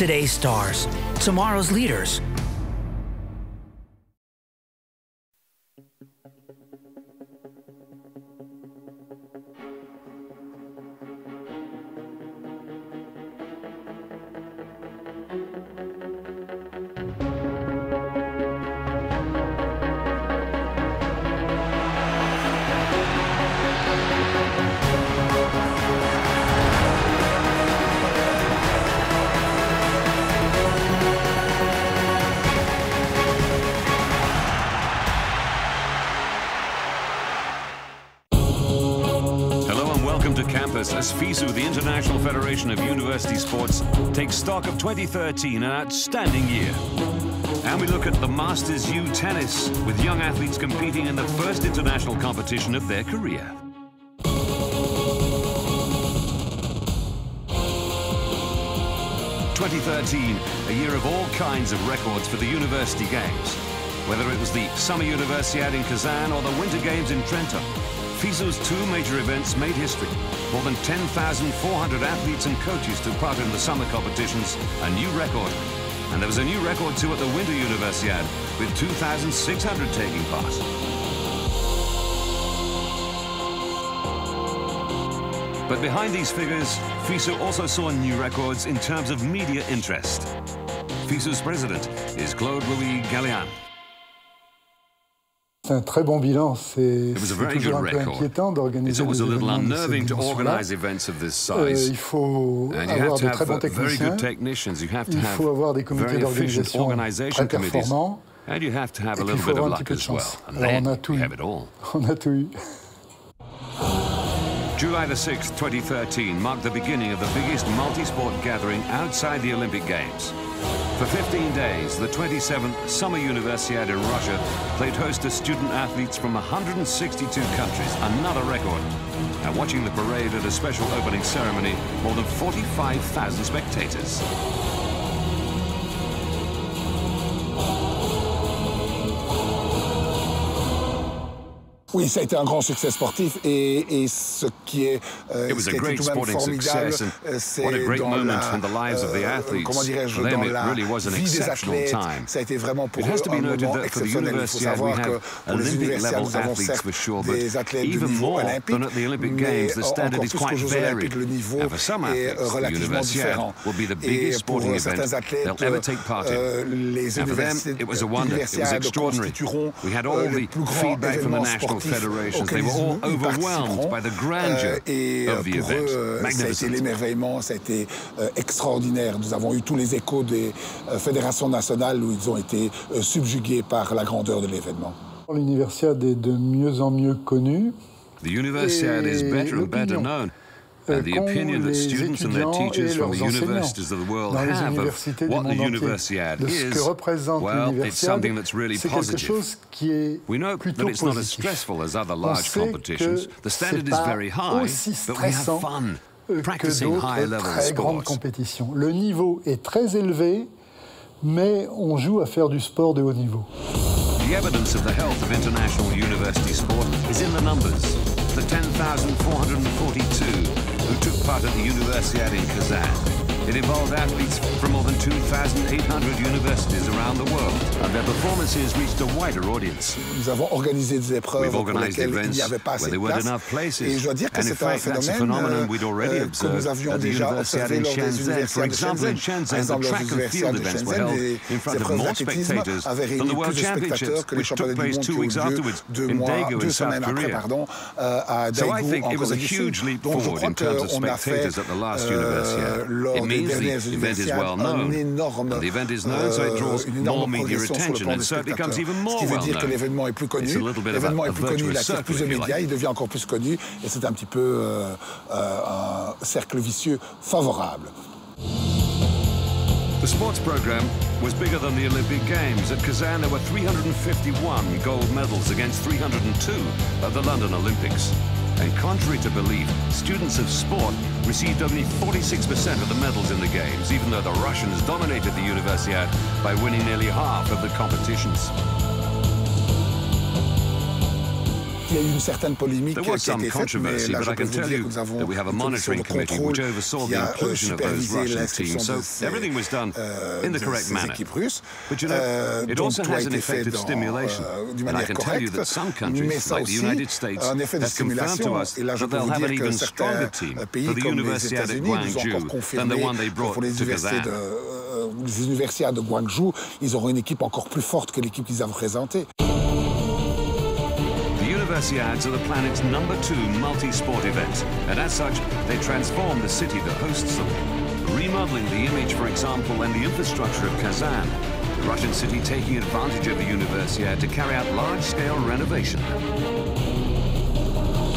Today's stars, tomorrow's leaders. As FISU, the International Federation of University Sports, takes stock of 2013, an outstanding year. And we look at the Masters U tennis, with young athletes competing in the first international competition of their career. (2013), a year of all kinds of records for the university games. Whether it was the Summer Universiade in Kazan or the Winter Games in Trenton, FISU's two major events made history. More than 10,400 athletes and coaches took part in the summer competitions, a new record. And there was a new record too at the Winter Universiade, with 2,600 taking part. But behind these figures, FISU also saw new records in terms of media interest. FISU's president is Claude-Louis Galliano. C'est un très bon bilan, c'est toujours un peu inquiétant d'organiser des événements de cette dimension-là. Il faut avoir de très bons techniciens, il faut avoir des comités d'organisation très performants, et puis il faut avoir un petit peu de chance. Alors on a tout eu. On a tout eu. July 6, 2013 marked the beginning of the biggest multi-sport gathering outside the Olympic Games. For 15 days, the 27th Summer Universiade in Russia played host to student-athletes from 162 countries, another record. And watching the parade at a special opening ceremony, more than 45,000 spectators. Oui, ça a été un grand succès sportif et ce qui est tout de même formidable, c'est dans la vie des athlètes. Ça a été vraiment pour eux un moment exceptionnel. Il faut savoir que pour les universitaires, nous avons certes des athlètes de niveau olympique, mais encore plus qu'aux Jeux olympiques, le niveau est relativement différent. Et pour certains athlètes, les universitaires constitueront le plus grand événement sportif. They were all overwhelmed by the grandeur of the event. Ça a été l'émerveillement, ça a été extraordinaire. Nous avons eu tous les échos des fédérations nationales où ils ont été subjugués par la grandeur de l'événement. L'universiade est de mieux en mieux connue. The universiade is better and better known. And the opinion that students and their teachers from the universities of the world have of what the Universiade is, well, it's something that's really positive. We know that it's not as stressful as other large competitions. The standard is very high, but we have fun practicing higher level sports. Le niveau est très élevé, mais on joue à faire du sport de haut niveau. The evidence of the health of international university sport is in the numbers. The 10,442 who took part at the Universiade in Kazan. It involved athletes from more than 2,800 universities around the world, and their performances reached a wider audience. Nous avons organisé des épreuves pour lesquelles il n'y avait pas assez de places, et je dois dire que c'est un phénomène que nous avions déjà observé lors des universités de Shenzhen. Par exemple, lors des universités de Shenzhen, les épreuves d'athlétisme avaient réuni plus de spectateurs que les championnats du monde qui ont eu lieu deux semaines après, à Daegu, en Corée du Sud. Donc je crois qu'on a fait, lors des dernières universités, une énorme progression sur le plan des spectateurs. Ce qui veut dire que l'événement est plus connu, il attire plus de médias, il devient encore plus connu, et c'est un petit peu un cercle vicieux favorable. The sports program was bigger than the Olympic Games. At Kazan, there were 351 gold medals against 302 at the London Olympics. And contrary to belief, students of sport received only 46% of the medals in the games, even though the Russians dominated the Universiade by winning nearly half of the competitions. Il y a eu une certaine polémique qui a été faite, mais là, je peux vous dire que nous avons une commission de contrôle qui a supervisé l'inscription de ces équipes russes. Donc, tout a été fait d'une manière correcte, mais ça aussi, un effet de stimulation. Et là, je peux vous dire que certains pays comme les États-Unis nous ont encore confirmé pour les universités de Guangzhou, ils auront une équipe encore plus forte que l'équipe qu'ils avaient présentée. Universiades are the planet's #2 multi-sport event, and as such, they transform the city that hosts them. Remodeling the image, for example, and the infrastructure of Kazan, the Russian city taking advantage of the Universiade to carry out large-scale renovation.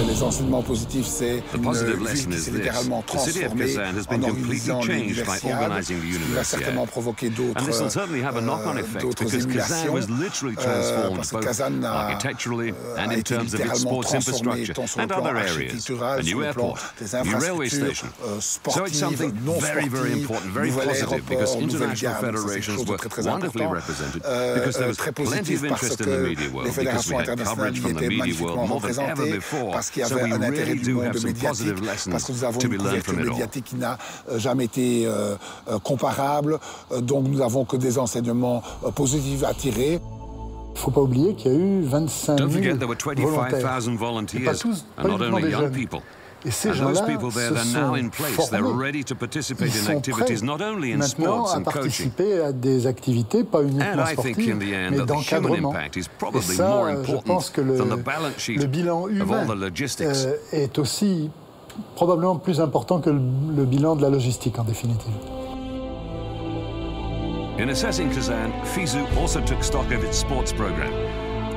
Les enseignements positifs, c'est une ville qui s'est littéralement transformée en organisant l'universiade, qui va certainement provoquer d'autres émulations, parce que Kazan a été littéralement transformée tant sur le plan architectural, sur le plan des infrastructures sportives, non sportives, nouvel aéroport, nouvelle gare, c'est quelque chose de très très important, très positif parce que les fédérations internationales y étaient magnifiquement représentées, parce qu'il y avait un intérêt du monde médiatique, parce que nous avons une couverture médiatique qui n'a jamais été comparable, donc nous n'avons que des enseignements positifs à tirer. Il ne faut pas oublier qu'il y a eu 25 000 volontaires, et pas uniquement des jeunes. Et ces gens-là se sont formés. Ils sont prêts maintenant à participer à des activités, pas uniquement sportives, mais d'encadrement. Et ça, je pense que le bilan humain est aussi probablement plus important que le bilan de la logistique, en définitive. In assessing Kazan, FISU also took stock of its sports program.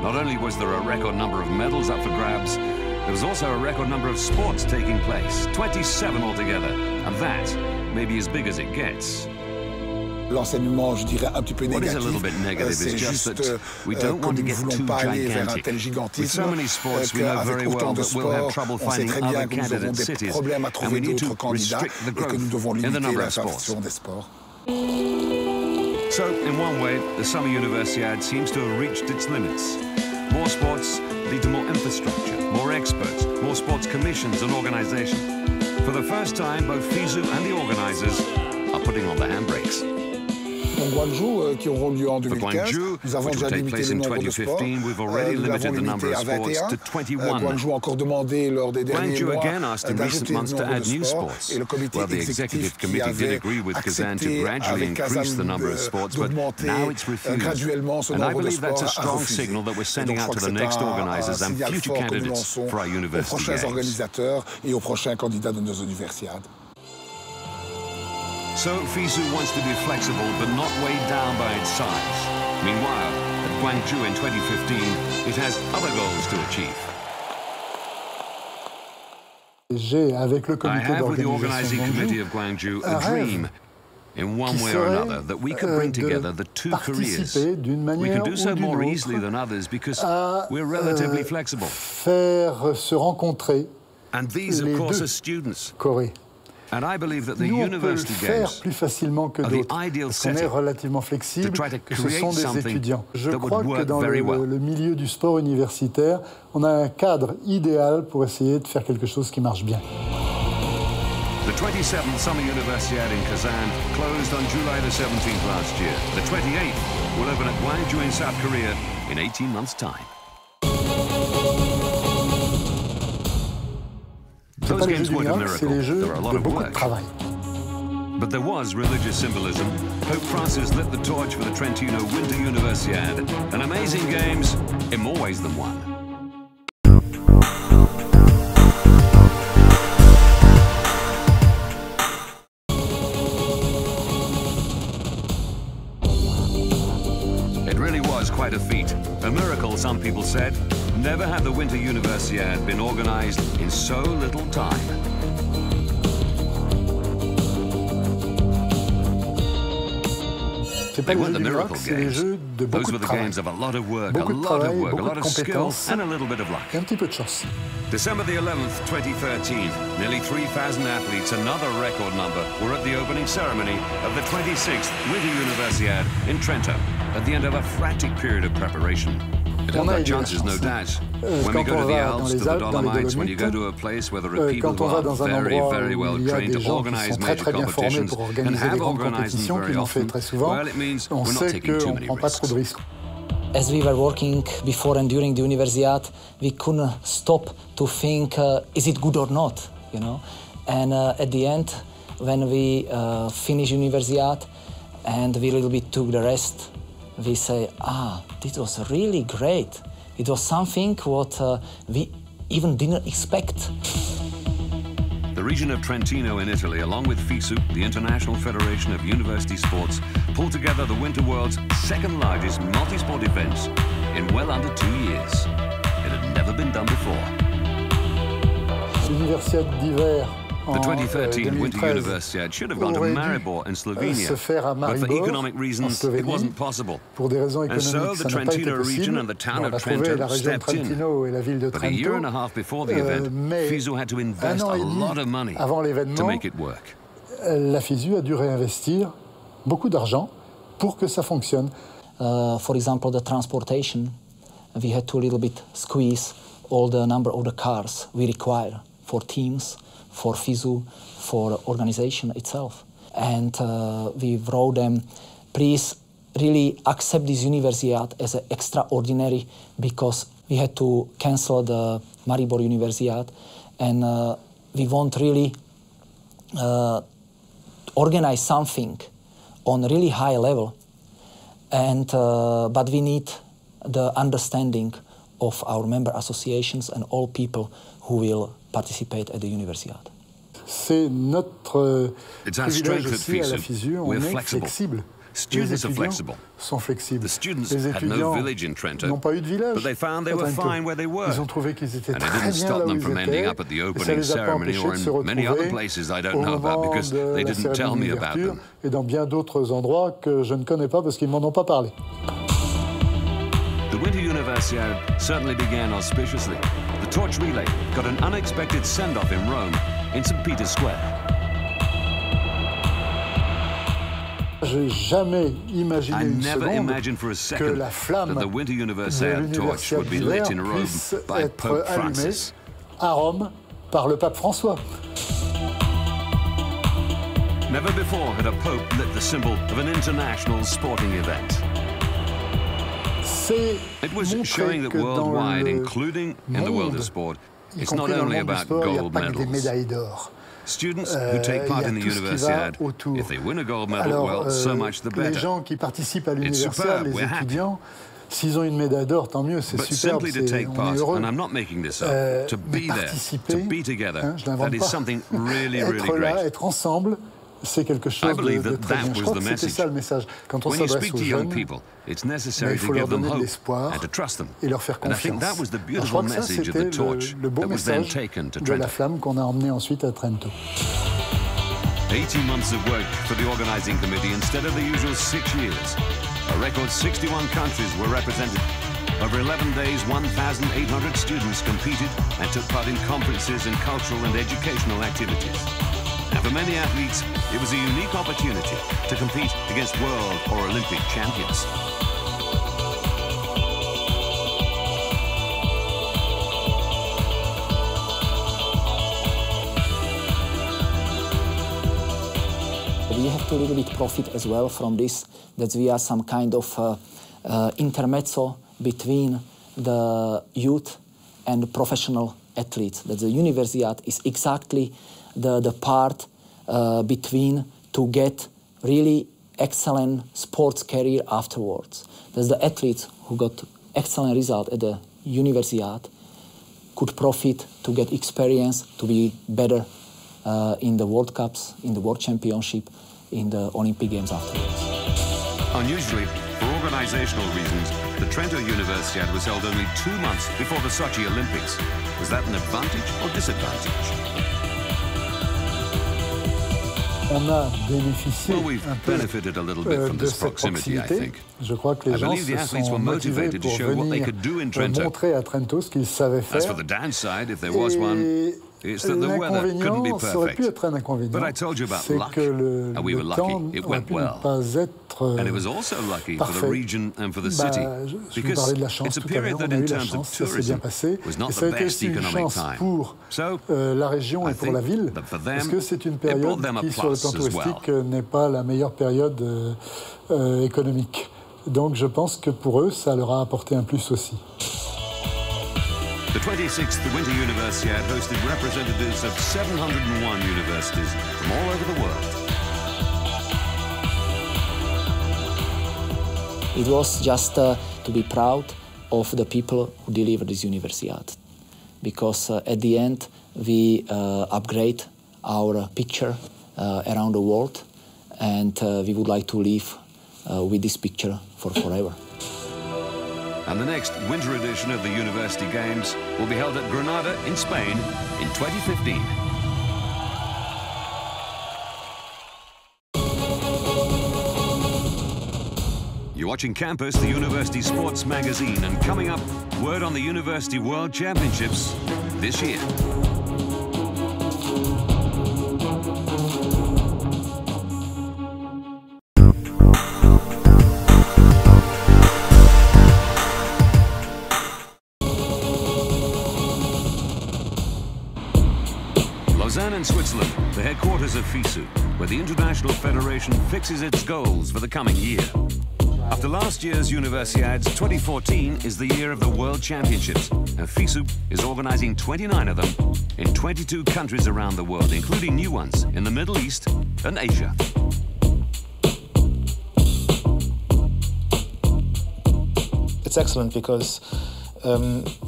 Not only was there a record number of medals up for grabs, there was also a record number of sports taking place, 27 altogether, and that may be as big as it gets. L'enseignement, je dirais, un petit peu négatif, c'est juste que nous ne voulons pas aller vers un tel gigantisme, qu'avec autant de sports, on sait très bien que nous avons des problèmes à trouver d'autres candidats et que nous devons limiter l'intervention des sports. So, in one way, the summer Universiade seems to have reached its limits. More sports lead to more infrastructure, more experts, more sports commissions and organization. For the first time, both FISU and the organizers are putting on the handbrakes. Donc Guangzhou, qui auront lieu en 2015, nous avons déjà limité le nombre de sports, nous l'avons limité à 21. Guangzhou a encore demandé lors des derniers mois d'ajouter le nombre de sports, et le comité exécutif qui avait accepté avec Kazan d'augmenter graduellement ce nombre de sports a refusé. Et donc je crois que c'est un signal fort que nous lançons aux prochains organisateurs et aux prochains candidats de nos universiades. So FISU wants to be flexible but not weighed down by its size. Meanwhile, at Guangzhou in 2015, it has other goals to achieve. J'ai avec le comité d'organisation de Guangzhou un rêve qui serait de participer d'une manière ou d'une autre à faire se rencontrer les deux Corées. Nous, on peut le faire plus facilement que d'autres, parce qu'on est relativement flexible, que ce sont des étudiants. Je crois que dans le milieu du sport universitaire, on a un cadre idéal pour essayer de faire quelque chose qui marche bien. The 27th Summer Universiade in Kazan closed on July the 17th last year. The 28th will open at Gwangju in South Korea in 18 months' time. Ce n'est pas les jeux du miracle, c'est les jeux de beaucoup de travail. But there was religious symbolism. Pope Francis lit the torch for the Trentino Winter Universiade, and amazing games in more ways than one. Quite a feat, a miracle, some people said. Never had the Winter Universiade been organized in so little time. They weren't the miracle games. Those were the games of a lot of work, a lot of skill, and a little bit of luck. December the 11th, 2013, nearly 3,000 athletes, another record number, were at the opening ceremony of the 26th Winter Universiade in Trento, at the end of a frantic period of preparation. on a eu de la chance. Quand on va dans les Alpes, dans les Dolomites, quand on va dans un endroit où il y a des gens qui sont très bien formés pour organiser des grandes compétitions, qu'ils l'ont fait très souvent, on sait qu'on ne prend pas trop de risques. As we were working before and during the Universiade, we couldn't stop to think, is it good or not, you know? And at the end, when we finished Universiade and we a little bit took the rest, we say, this was really great. It was something what we even didn't expect. The region of Trentino in Italy, along with FISU, the International Federation of University Sports, pulled together the Winter World's second largest multi-sport events in well under 2 years. It had never been done before. L'Universiade d'hiver en 2013 aurait dû se faire à Maribor, en Slovénie. Pour des raisons économiques, ça n'a pas été possible. On a trouvé la région de Trentino et la ville de Trento, mais un an et demi avant l'événement, la FISU a dû réinvestir beaucoup d'argent pour que ça fonctionne. For example, the transportation, we had to a little bit squeeze all the number of the cars we require for teams, for FISU, for organization itself. And we wrote them, please really accept this Universiade as an extraordinary, because we had to cancel the Maribor Universiade, and we want really organize something on a really high level, and, but we need the understanding of our member associations and all people who will participate at the Universiade. C'est notre privilège aussi à la FISU, on est flexible. Les étudiants sont flexibles. Les étudiants n'ont pas eu de village à Trento. Ils ont trouvé qu'ils étaient très bien là où ils étaient, et ça ne les a pas empêchés de se retrouver au moment de la cérémonie d'ouverture et dans bien d'autres endroits que je ne connais pas parce qu'ils ne m'en ont pas parlé. The Winter Universiade certainly began auspiciously. The torch relay got an unexpected send-off in Rome, in St. Peter's Square. J'ai jamais imaginé une seconde que la flamme de l'Universiade d'hiver puisse être allumée à Rome par le pape François. Never before had a pope lit the symbol of an international sporting event. C'est montrer que dans le monde, y compris dans le monde du sport, il n'y a pas que des médailles d'or. Il y a tout ce qui va autour. Alors, les gens qui participent à l'Universiade, les étudiants, s'ils ont une médaille d'or, tant mieux, c'est superbe, on est heureux. Mais participer, je n'invente pas, être là, être ensemble, c'est quelque chose de très bien. Je crois que c'était ça le message. Quand on s'adresse aux jeunes, il faut leur donner de l'espoir et leur faire confiance. Alors, je crois que ça, c'était le beau message de la flamme qu'on a emmené ensuite à Trento. 18 months of work for the organizing committee instead of the usual 6 years. A record 61 countries were represented. Over 11 days, 1,800 students competed and took part in conferences and cultural and educational activities. And for many athletes, it was a unique opportunity to compete against world or Olympic champions. We have to a little bit profit as well from this, that we are some kind of intermezzo between the youth and the professional athletes, that the Universiade is exactly the part between to get really excellent sports career afterwards. There's the athletes who got excellent result at the Universiade could profit to get experience to be better in the World Cups, in the World Championship, in the Olympic Games afterwards. Unusually, for organizational reasons, the Trento Universiade was held only 2 months before the Sochi Olympics. Was that an advantage or disadvantage? On a bénéficié de cette proximité. Je crois que les gens se sont motivés pour venir montrer à Trento ce qu'ils savaient faire. Et l'inconvénient, ça aurait pu être un inconvénient, c'est que le temps aurait pu ne pas être être parfait. Je vous parlais de la chance tout à l'heure, on a eu la chance, ça s'est bien passé. Et ça a été aussi une chance pour la région et pour la ville, parce que c'est une période qui, sur le plan touristique, n'est pas la meilleure période économique. Donc je pense que pour eux, ça leur a apporté un plus aussi. The 26th Winter Universiade hosted representatives of 701 universities from all over the world. It was just to be proud of the people who delivered this Universiade, because at the end we upgrade our picture around the world, and we would like to live with this picture for forever. And the next winter edition of the University Games will be held at Granada in Spain in 2015. You're watching Campus, the University Sports Magazine, and coming up, word on the University World Championships this year. Lausanne in Switzerland, the headquarters of FISU, where the International Federation fixes its goals for the coming year. After last year's Universiades, 2014 is the year of the World Championships, and FISU is organising 29 of them in 22 countries around the world, including new ones in the Middle East and Asia. It's excellent because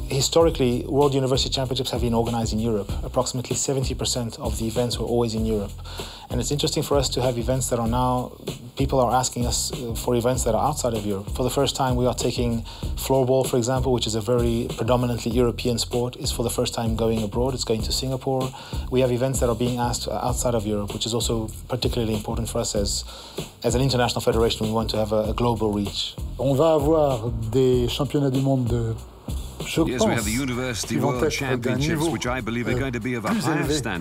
historically, World University Championships have been organised in Europe. Approximately 70% of the events were always in Europe. And it's interesting for us to have events that are now, people are asking us for events that are outside of Europe. For the first time, we are taking floorball, for example, which is a very predominantly European sport, is for the first time going abroad. It's going to Singapore. We have events that are being asked outside of Europe, which is also particularly important for us as an international federation. We want to have a global reach. On va avoir des championnats du monde de... Je pense qu'ils vont être d'un niveau plus élevé qu'ils ne l'étaient jusqu'à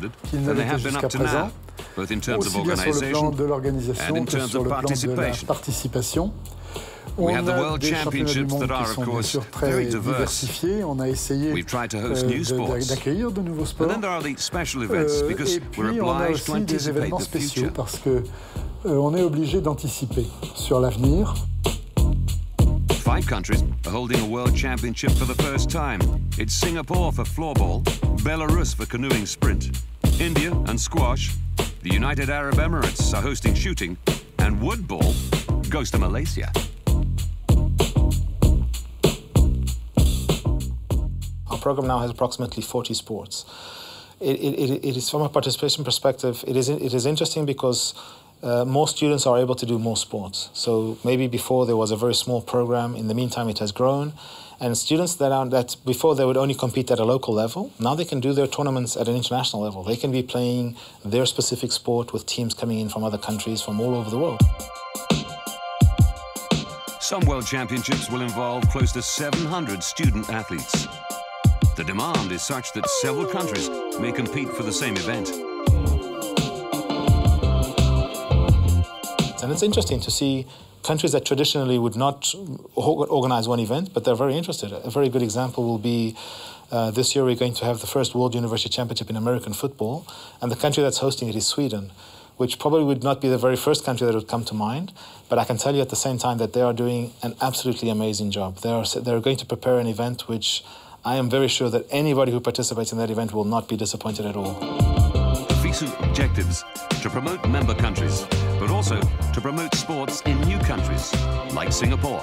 présent, aussi bien sur le plan de l'organisation que sur le plan de la participation. On a des championnats du monde qui sont bien sûr très diversifiés. On a essayé d'accueillir de nouveaux sports. Et puis on a aussi des événements spéciaux parce qu'on est obligé d'anticiper sur l'avenir. 5 countries are holding a world championship for the first time. It's Singapore for floorball, Belarus for canoeing sprint, India and squash, the United Arab Emirates are hosting shooting, and woodball goes to Malaysia. Our program now has approximately 40 sports. It is, from a participation perspective, it is interesting because more students are able to do more sports. So maybe before there was a very small program. In the meantime, it has grown. And students that before they would only compete at a local level, now they can do their tournaments at an international level. They can be playing their specific sport with teams coming in from other countries, from all over the world. Some World Championships will involve close to 700 student athletes. The demand is such that several countries may compete for the same event. And it's interesting to see countries that traditionally would not organize one event, but they're very interested. A very good example will be this year we're going to have the first World University Championship in American football, and the country that's hosting it is Sweden, which probably would not be the very first country that would come to mind, but I can tell you at the same time that they are doing an absolutely amazing job. They're going to prepare an event which I am very sure that anybody who participates in that event will not be disappointed at all. The FISU objectives to promote member countries, but also to promote sports in new countries, like Singapore.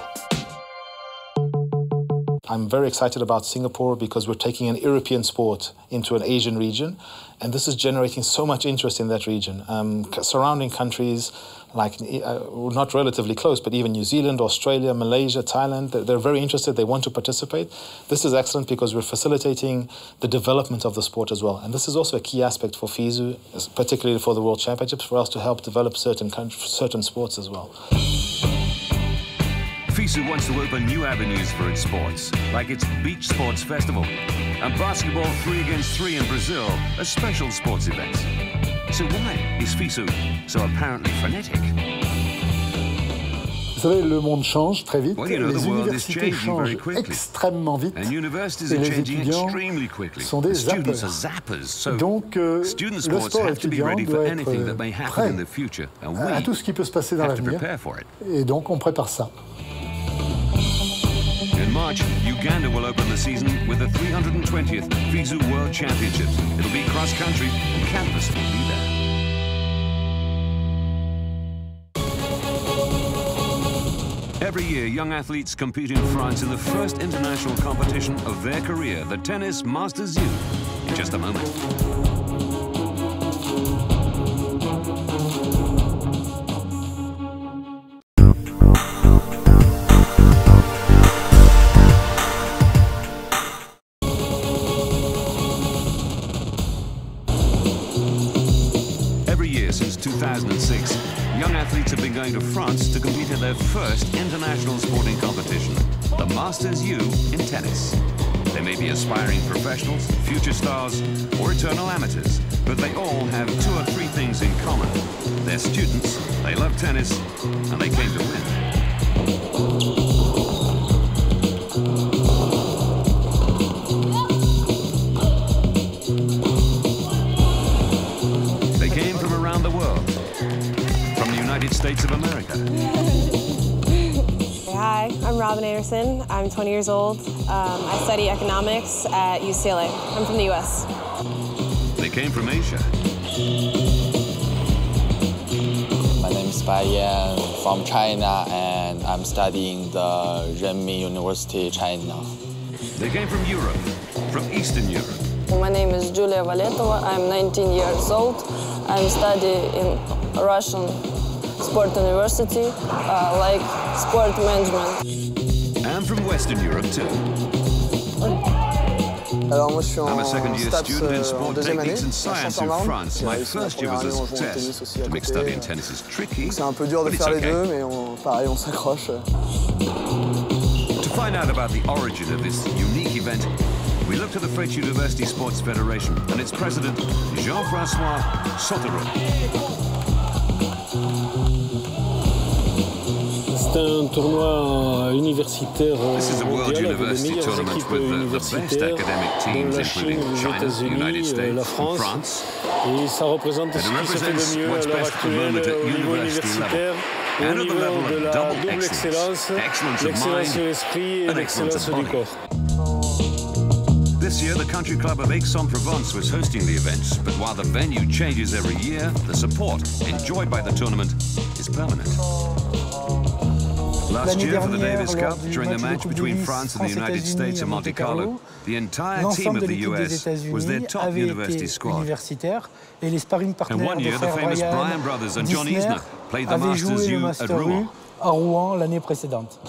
I'm very excited about Singapore because we're taking an European sport into an Asian region, and this is generating so much interest in that region. Surrounding countries, like not relatively close, but even New Zealand, Australia, Malaysia, Thailand, they're very interested, they want to participate. This is excellent because we're facilitating the development of the sport as well. And this is also a key aspect for FISU, particularly for the World Championships, for us to help develop certain sports as well. FISU wants to open new avenues for its sports, like its Beach Sports Festival and Basketball 3-against-3 in Brazil, a special sports event. So why is FISU so apparently frenetic? Vous savez, le monde change très vite, les universités changent extrêmement vite et les étudiants sont des zappers. Donc, le sport étudiant doit être prêt à tout ce qui peut se passer dans l'avenir et donc on prépare ça. March, Uganda will open the season with the 320th FISU World Championships. It'll be cross-country and campus will be there. Every year, young athletes compete in France in the first international competition of their career, the Tennis Masters Youth. In just a moment. Since 2006, young athletes have been going to France to compete in their first international sporting competition, the Masters U in tennis. They may be aspiring professionals, future stars, or eternal amateurs, but they all have two or three things in common. They're students, they love tennis, and they came to win. States of America. Hi, I'm Robin Anderson. I'm 20 years old. I study economics at UCLA. I'm from the US. They came from Asia. My name is Bai Yan, from China, and I'm studying the Renmin University, China. They came from Europe, from Eastern Europe. My name is Julia Valetova. I'm 19 years old. I'm studying in Russian Sport University, like sport management. And from Western Europe too. I'm a second-year student in sport techniques and science in France. My first year was a success. To mix study and tennis is tricky, but it's okay. To find out about the origin of this unique event, we look to the French University Sports Federation and its president, Jean-François Sautereau. C'est un tournoi universitaire mondial avec les meilleures équipes universitaires de la Chine, les États-Unis, la France. Et ça représente ce qui se fait de mieux à l'heure actuelle au niveau universitaire et au niveau de la double excellence, l'excellence de l'esprit et l'excellence du corps. This year, the country club of Aix-en-Provence was hosting the events, but while the venue changes every year, the support enjoyed by the tournament is permanent. Last year, for the Davis Cup, during the match between France and the United States in Monte Carlo, the entire team of the US was their top university squad. And one year, the famous Bryan brothers and John Isner played the Masters U at Rouen l'année précédente.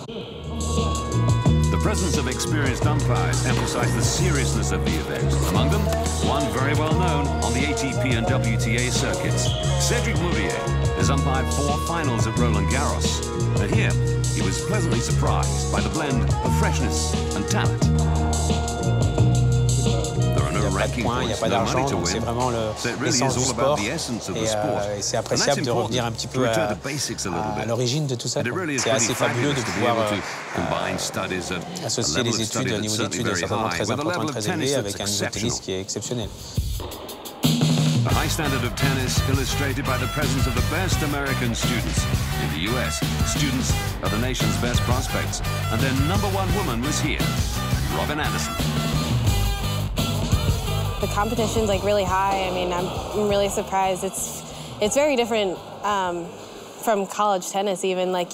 The presence of experienced umpires emphasized the seriousness of the event. Among them, one very well known on the ATP and WTA circuits. Cédric Mourier has umpired four finals at Roland Garros. And here, he was pleasantly surprised by the blend of freshness and talent. There are no ranking points, no money to win, so it really is all about the essence of the sport. And that's important, to return to basics a little bit. And it really is pretty fabulous to be able to combine studies at associer les études au niveau d'études est certainement très important, très élevé, avec un niveau de tennis qui est exceptionnel. The high standard of tennis illustrated by the presence of the best American students. In the US, students are the nation's best prospects, and their number one woman was here, Robin Anderson. The competition's like really high. I mean, I'm really surprised. It's very different from college tennis even. Like,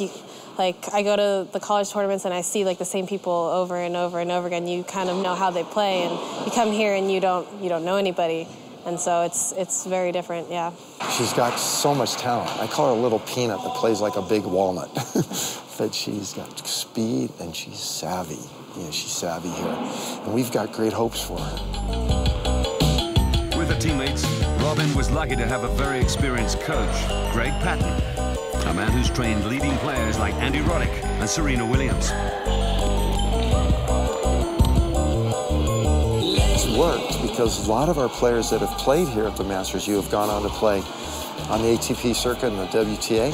I go to the college tournaments and I see, like, the same people over and over and over again. You kind of know how they play, and you come here and you don't know anybody. And so it's very different, yeah. She's got so much talent. I call her a little peanut that plays like a big walnut. But she's got speed and she's savvy. Yeah, she's savvy here. And we've got great hopes for her. With her teammates, Robin was lucky to have a very experienced coach, Greg Patton. A man who's trained leading players like Andy Roddick and Serena Williams. It's worked because a lot of our players that have played here at the Masters U have gone on to play on the ATP circuit and the WTA,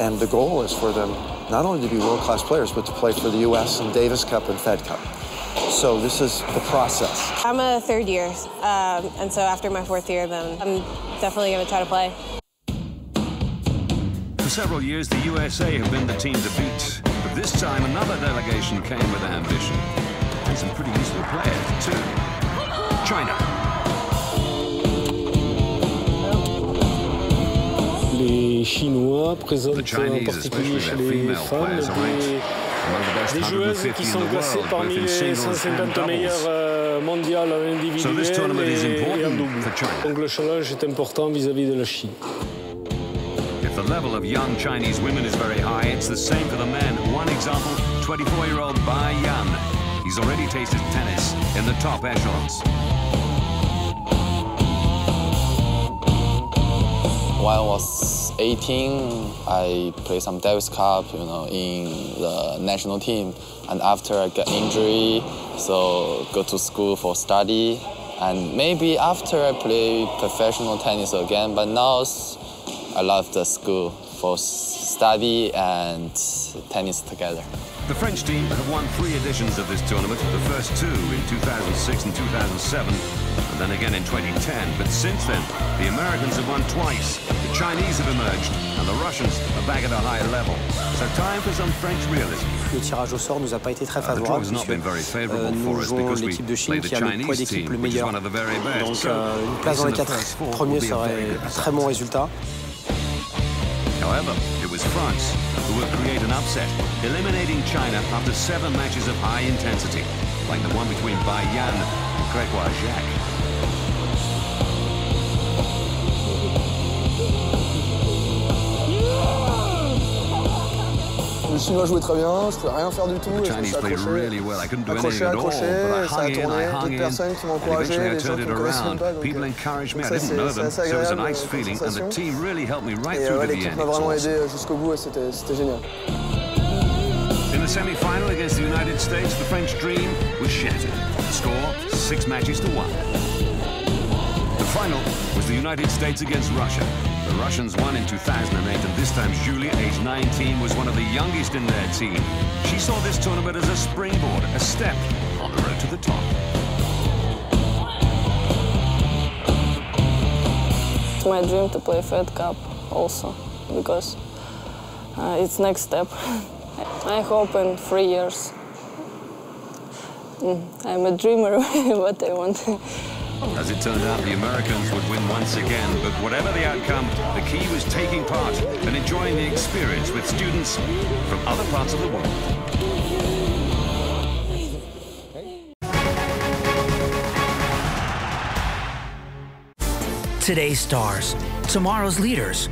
And the goal is for them not only to be world-class players, but to play for the U.S. in Davis Cup and Fed Cup. So this is the process. I'm a third year, and so after my fourth year, then I'm definitely going to try to play. For several years, the USA have been the team to beat, but this time another delegation came with ambition, and some pretty useful players too. China. Les Chinois présentent en particulier chez les femmes des joueuses qui sont classées parmi les 150 meilleures mondiales individuelles et en double. Donc le challenge est important vis-à-vis de la Chine. The level of young Chinese women is very high. It's the same for the men. One example, 24-year-old Bai Yan. He's already tasted tennis in the top echelons. When I was 18, I played some Davis Cup, you know, in the national team. And after I got injury, so go to school for study. And maybe after I play professional tennis again, but now I love the school for study and tennis together. The French team have won 3 editions of this tournament, the first 2 in 2006 and 2007, and then again in 2010. But since then, the Americans have won twice, the Chinese have emerged, and the Russians are back at a higher level. So time for some French realism. Le tirage au sort nous a pas été très favorable puisque nous jouons l'équipe de Chine qui a le poids d'équipe le meilleur. Donc une place dans les 4 premiers serait un très bon résultat. However, it was France who would create an upset, eliminating China after 7 matches of high intensity, like the one between Bai Yan and Grégoire Jacques. Les Chinois jouaient très bien, je pouvais rien faire du tout, et je me suis accroché, ça a tourné, d'autres personnes qui m'ont encouragé, les gens qui ne me connaissent même pas, donc c'est assez agréable comme sensation. Et l'équipe m'a vraiment aidé jusqu'au bout et c'était génial. In the semi-final against the United States, the French dream was shattered. The score, 6 matches to 1. The final was the United States against Russia. The Russians won in 2008, and this time Julia, age 19, was one of the youngest in their team. She saw this tournament as a springboard, a step on the road to the top. It's my dream to play Fed Cup also, because it's next step. I hope in 3 years. I'm a dreamer, what I want. As it turned out, the Americans would win once again, but whatever the outcome, the key was taking part and enjoying the experience with students from other parts of the world. Today's stars, tomorrow's leaders,